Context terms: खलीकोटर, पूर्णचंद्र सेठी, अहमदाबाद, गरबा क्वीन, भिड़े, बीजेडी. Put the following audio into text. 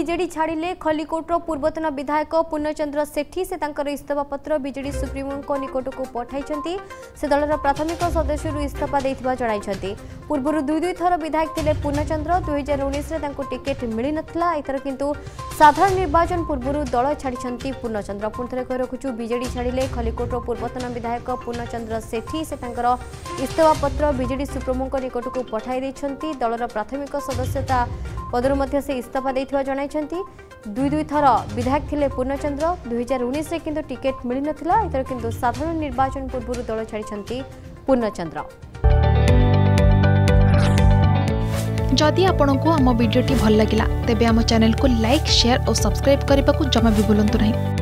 बीजेडी छाड़िले खलीकोटर पूर्वतन विधायक पूर्णचंद्र सेठी से तांकर इस्तफा पत्र बीजेडी सुप्रीमो निकट को पठाई से दलर प्राथमिक सदस्य इस्तफा देथिबा जणाइछंती। पूर्व दुई थर विधायक थिले पूर्णचंद्र 2019 रे तांको टिकेट मिली नथला। एथर किंतु साधारण निर्वाचन पूर्व दल छाड़िछंती पूर्णचंद्र। पुनथरे कहि रखुछु बीजेडी छाड़िले खलीकोटर पूर्वतन विधायक पूर्णचंद्र सेठी से तांकर इस्तफा पत्र बीजेडी सुप्रीमो निकट को पठाई दैछंती। दलर प्राथमिक सदस्यता पदरू मध्य से इस्तफा देथिबा जणाइ। दुई थर विधायक थिले पूर्णचंद्र 2019 रे किंतु टिकेट मिली नथिला। एथर किंतु साधारण निर्वाचन पूर्व दल छाड़िछंती पूर्णचंद्र। जदि आपंक आम भिडियोटी भल लगा तेब आम चैनल को लाइक शेयर और सब्सक्राइब करने को जमा भी भूलु नहीं।